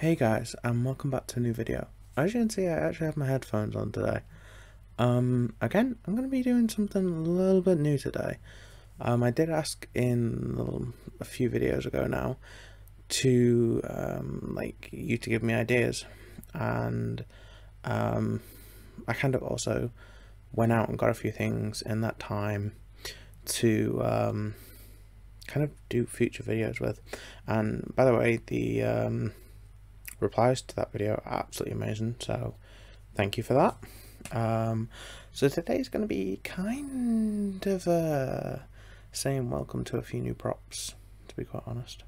Hey guys, and welcome back to a new video. As you can see, I actually have my headphones on today. Again, I'm going to be doing something a little bit new today. I did ask in a few videos ago now to you to give me ideas, and I kind of also went out and got a few things in that time to kind of do future videos with. And by the way, the replies to that video are absolutely amazing, so thank you for that. So today's going to be kind of saying welcome to a few new props, to be quite honest.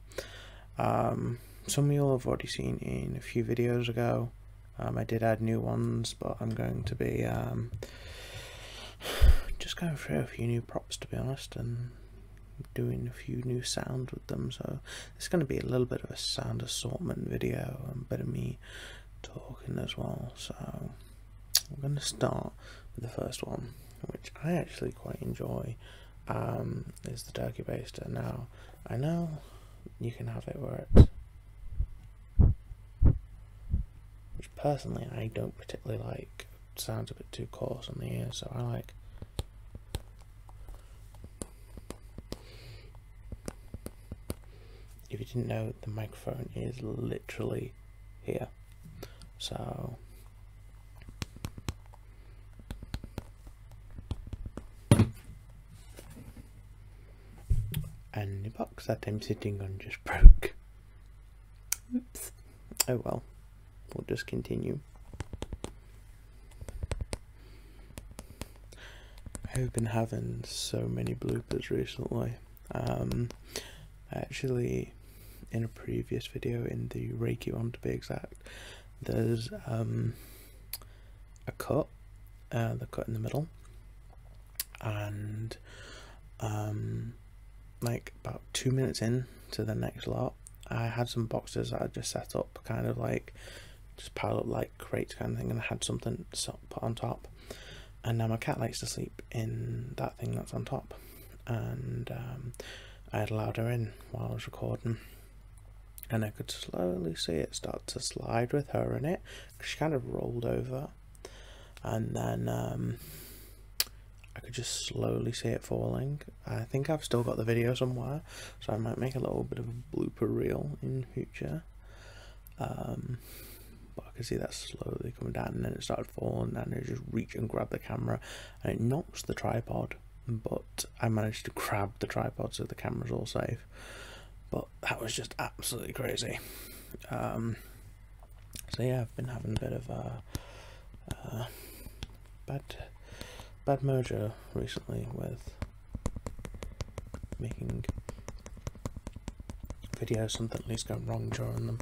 Some of you all have already seen in a few videos ago. I did add new ones, but I'm going to be just going through a few new props, to be honest, and doing a few new sounds with them. So it's going to be a little bit of a sound assortment video and a bit of me talking as well. So I'm going to start with the first one, which I actually quite enjoy. Is the turkey baster. Now I know you can have it where it's, which personally I don't particularly like. It sounds a bit too coarse on the ears, so I like . If you didn't know, the microphone is literally here. So and the box that I'm sitting on just broke. Oops. Oh well. We'll just continue. I've been having so many bloopers recently. Actually, in a previous video, in the Reiki one to be exact, there's a cut, the cut in the middle, and like about 2 minutes in to the next lot, I had some boxes that I just set up, kind of like just piled up like crates kind of thing, and I had something put on top, and now my cat likes to sleep in that thing that's on top, and I had allowed her in while I was recording, and I could slowly see it start to slide with her in it, because she kind of rolled over, and then I could just slowly see it falling. I think I've still got the video somewhere, so I might make a little bit of a blooper reel in the future, but I could see that slowly coming down, and then it started falling, and I just reached and grabbed the camera, and it knocks the tripod. But I managed to grab the tripod so the camera's all safe. But that was just absolutely crazy. So yeah, I've been having a bit of bad mojo recently with making videos. Something at least going wrong during them.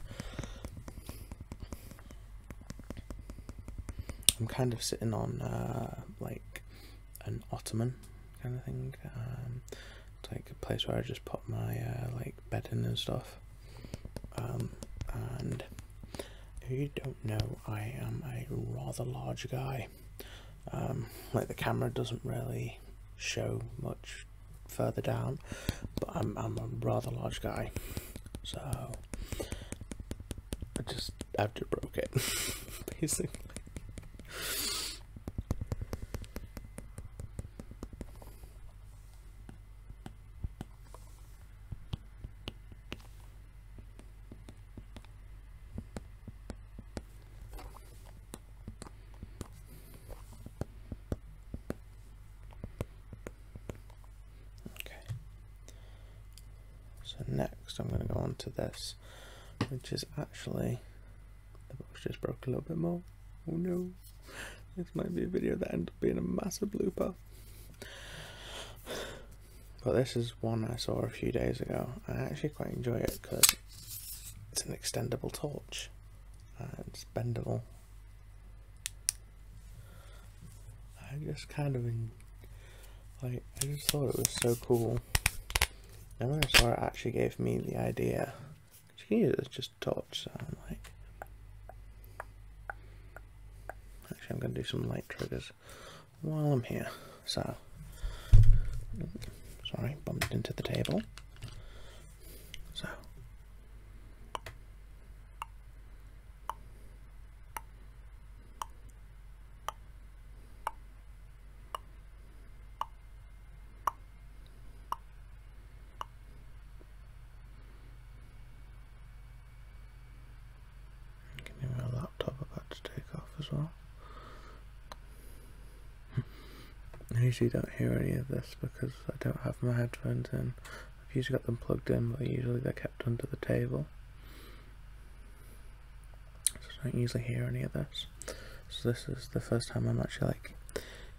I'm kind of sitting on like an ottoman kind of thing. It's like a place where I just put my like bed in and stuff, and if you don't know, I am a rather large guy. Like the camera doesn't really show much further down, but I'm a rather large guy, so I just broke it basically. So next I'm going to go on to this, which is actually, the box just broke a little bit more. Oh no, this might be a video that ended up being a massive blooper. But this is one I saw a few days ago. I actually quite enjoy it because it's an extendable torch. It's bendable. I just kind of, like, I just thought it was so cool. And when I saw it, actually gave me the idea. You can use it as just a torch, so I'm like, actually I'm going to do some light triggers while I'm here. So, sorry, bumped into the table. So, to take off as well. I usually don't hear any of this because I don't have my headphones in. I've usually got them plugged in, but usually they're kept under the table, so I don't usually hear any of this. So this is the first time I'm actually like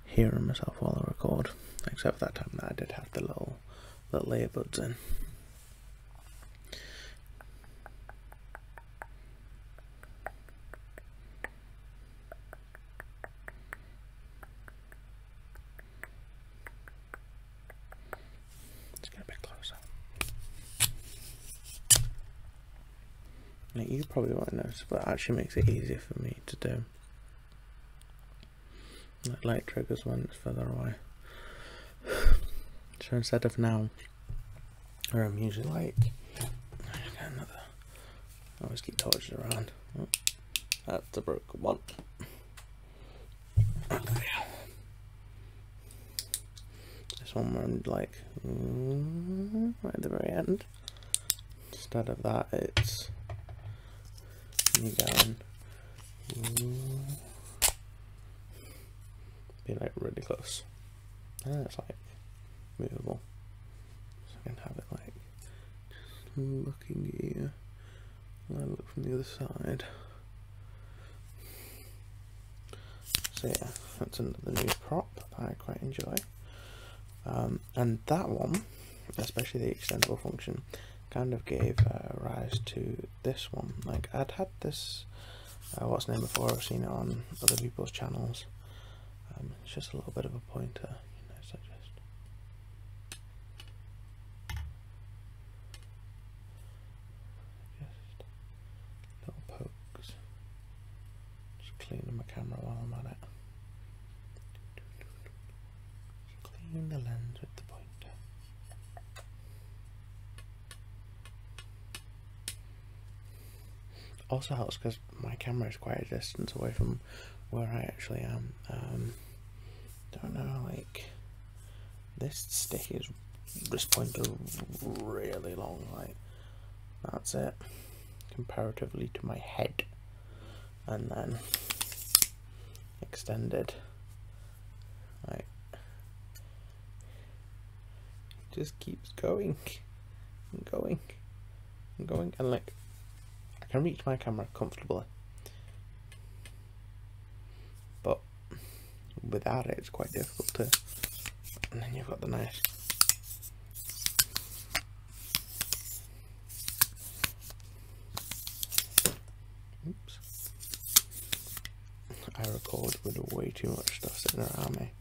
hearing myself while I record, except for that time that I did have the little earbuds in. You probably won't notice, but it actually makes it easier for me to do. That light triggers when it's further away. So instead of now, where I'm usually like, I always keep torches around. Oh, that's a broken one. This one where I'm like, right at the very end. Instead of that, it's me going, be like really close, and then it's like movable, so I can have it like just looking at you, and I look from the other side. So yeah, that's another new prop that I quite enjoy, and that one, especially the extendable function, kind of gave rise to this one. Like, I'd had this what's name before, I've seen it on other people's channels. It's just a little bit of a pointer, you know, so just little pokes. Just cleaning my camera while I'm at it. Just clean the lens with the pointer. Also helps because my camera is quite a distance away from where I actually am. Don't know, like this pointer really long, like that's it comparatively to my head, and then extended like it just keeps going and going and going, and like I can reach my camera comfortably, but without it it's quite difficult to. And then you've got the knife. Oops. I record with way too much stuff sitting around me.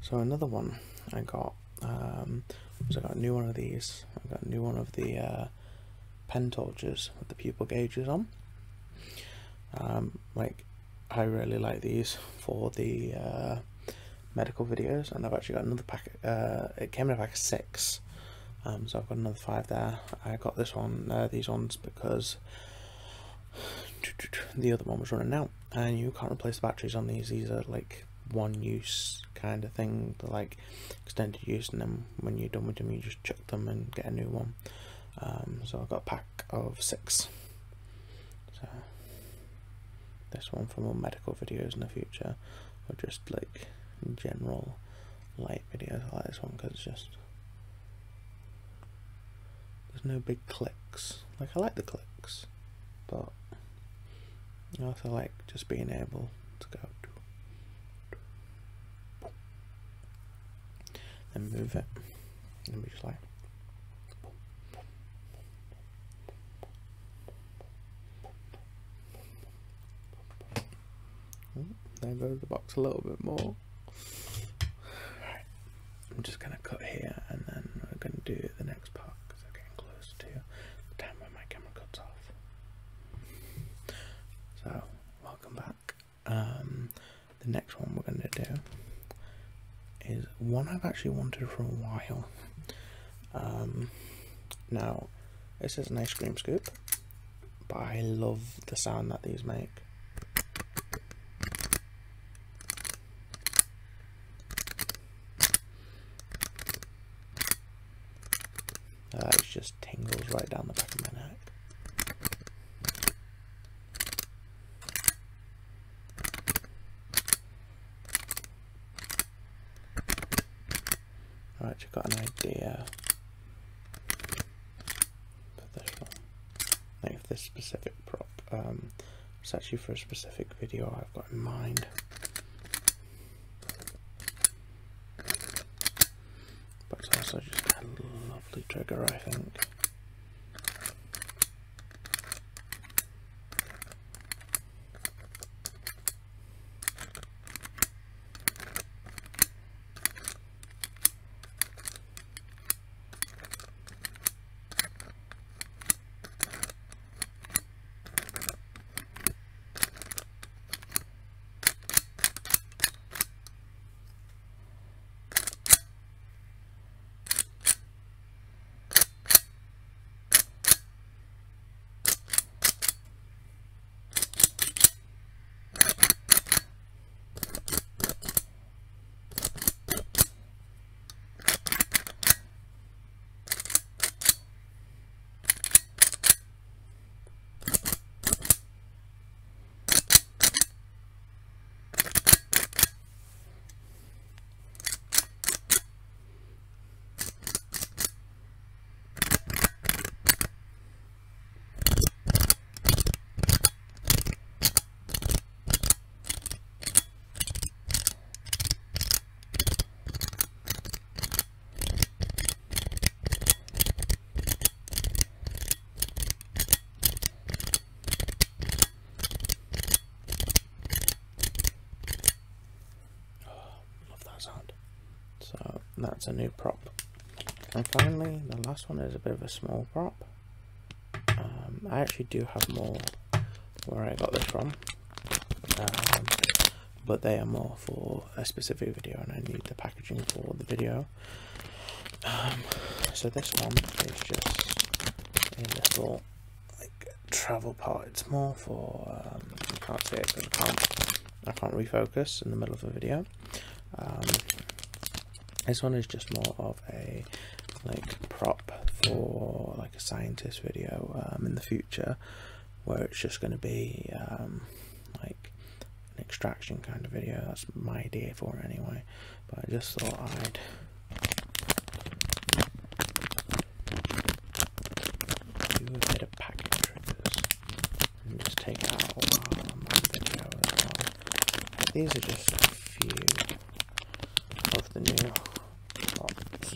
So another one I got, so I got a new one of these. I got a new one of the pen torches with the pupil gauges on. Like, I really like these for the medical videos, and I've actually got another pack. It came in a pack of 6, so I've got another 5 there. I got this one, these ones, because the other one was running out, and you can't replace the batteries on these. These are like one use kind of thing, like extended use, and then when you're done with them you just chuck them and get a new one. So I've got a pack of 6, so this one for more medical videos in the future, or just like general light videos. I like this one because it's just, there's no big clicks. Like, I like the clicks, but I also like just being able to go and move it, and be just like, there goes the box a little bit more. Right, I'm just gonna cut here, and then we're gonna do the next part because I'm getting close to the time when my camera cuts off. So welcome back. The next one we're gonna do is one I've actually wanted for a while. Now, this is an ice cream scoop, but I love the sound that these make. That just tingles right down the back of my neck. much I've got an idea for this one. Like for this specific prop. It's actually for a specific video I've got in mind. But it's also just a lovely trigger, I think. That's a new prop. And finally, the last one is a bit of a small prop. I actually do have more where I got this from, but they are more for a specific video and I need the packaging for the video. So this one is just a little like travel part. It's more for, you can't see it because I can't refocus in the middle of a video. This one is just more of a like prop for like a scientist video in the future, where it's just going to be like an extraction kind of video. That's my idea for it anyway, but I just thought I'd do a bit of packing triggers and just take it out while I'm on the video as well. These are just a few of the new props.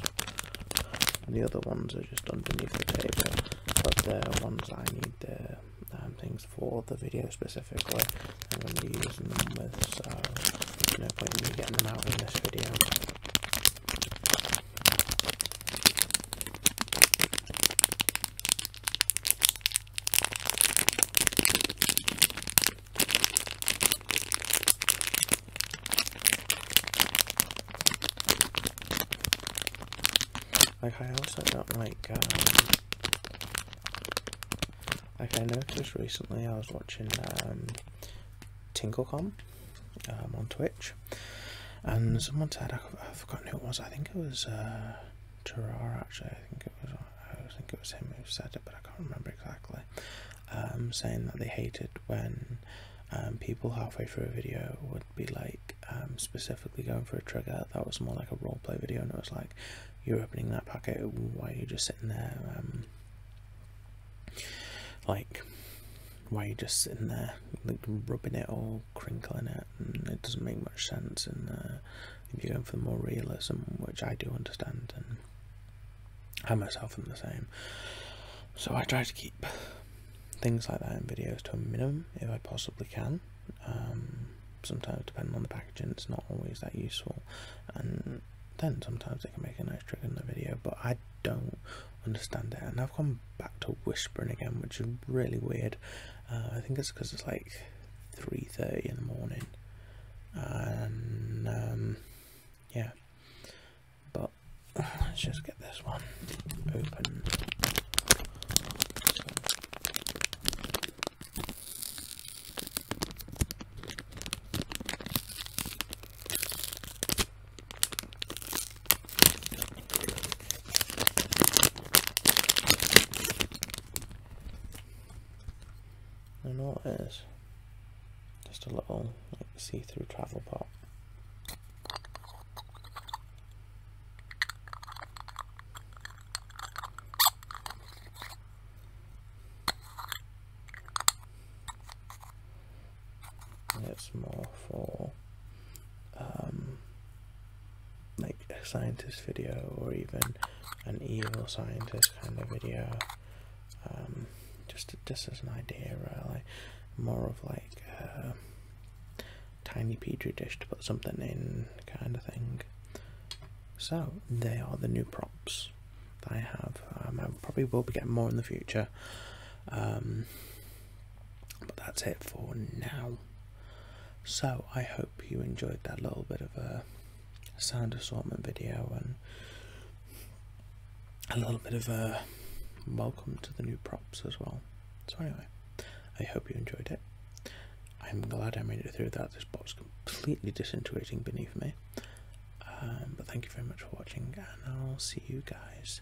The other ones are just underneath the table, but the ones I need the things for the video specifically, I'm going to be using them with, so there's no point in me getting them out in this video. Like, I also don't like I noticed recently I was watching Tinklecom on Twitch, and someone said, I've forgotten who it was, I think it was Terrar actually, I think it was him who said it, but I can't remember exactly, saying that they hated when people halfway through a video would be like specifically going for a trigger that was more like a roleplay video, and it was like, you're opening that packet, why are you just sitting there, like rubbing it or crinkling it, and it doesn't make much sense. And if you're going for more realism, which I do understand, and I myself am the same, so I try to keep things like that in videos to a minimum if I possibly can. Sometimes, depending on the packaging, it's not always that useful, and then sometimes they can make a nice trigger in the video, but I don't understand it. And I've gone back to whispering again, which is really weird. I think it's because it's like 3:30 in the morning, and yeah, but let's just get this one open. Just a little like see-through travel pot. that's more for like a scientist video, or even an evil scientist kind of video, just as an idea, really. More of like a tiny petri dish to put something in kind of thing. So they are the new props that I have. I probably will be getting more in the future, but that's it for now. So I hope you enjoyed that little bit of a sound assortment video and a little bit of a welcome to the new props as well. So anyway, I hope you enjoyed it. I'm glad I made it through that. This box completely disintegrating beneath me. But thank you very much for watching, and I'll see you guys